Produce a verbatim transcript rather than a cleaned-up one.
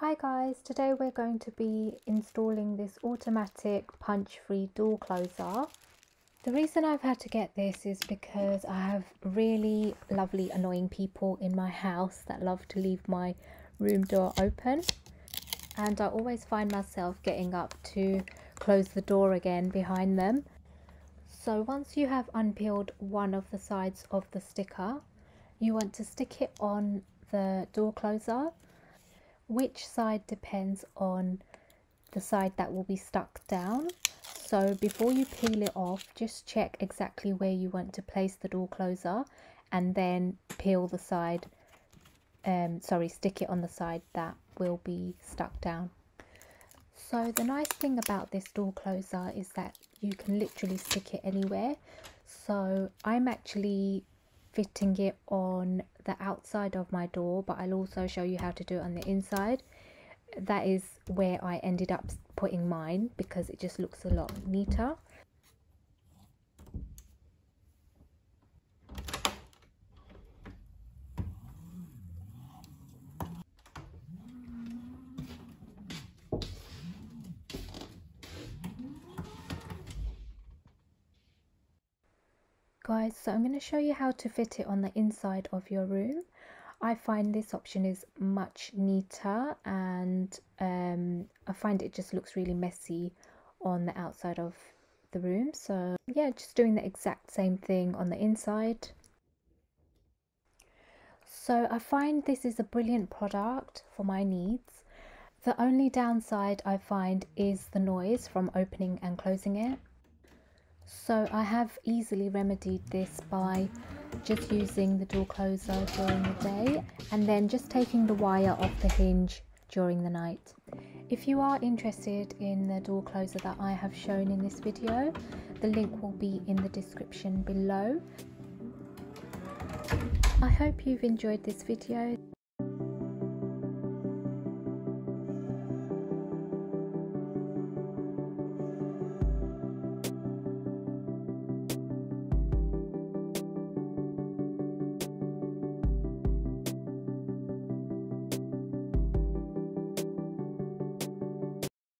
Hi guys, today we're going to be installing this automatic punch free door closer. The reason I've had to get this is because I have really lovely annoying people in my house that love to leave my room door open, and I always find myself getting up to close the door again behind them. So once you have unpeeled one of the sides of the sticker, you want to stick it on the door closer. Which side depends on the side that will be stuck down, so before you peel it off, just check exactly where you want to place the door closer and then peel the side um sorry stick it on the side that will be stuck down. So the nice thing about this door closer is that you can literally stick it anywhere, so I'm actually fitting it on the outside of my door, but I'll also show you how to do it on the inside. That is where I ended up putting mine because it just looks a lot neater. Guys, so I'm going to show you how to fit it on the inside of your room. I find this option is much neater, and um, I find it just looks really messy on the outside of the room. So yeah, just doing the exact same thing on the inside. So I find this is a brilliant product for my needs. The only downside I find is the noise from opening and closing it. So I have easily remedied this by just using the door closer during the day and then just taking the wire off the hinge during the night. If you are interested in the door closer that I have shown in this video, the link will be in the description below. I hope you've enjoyed this video.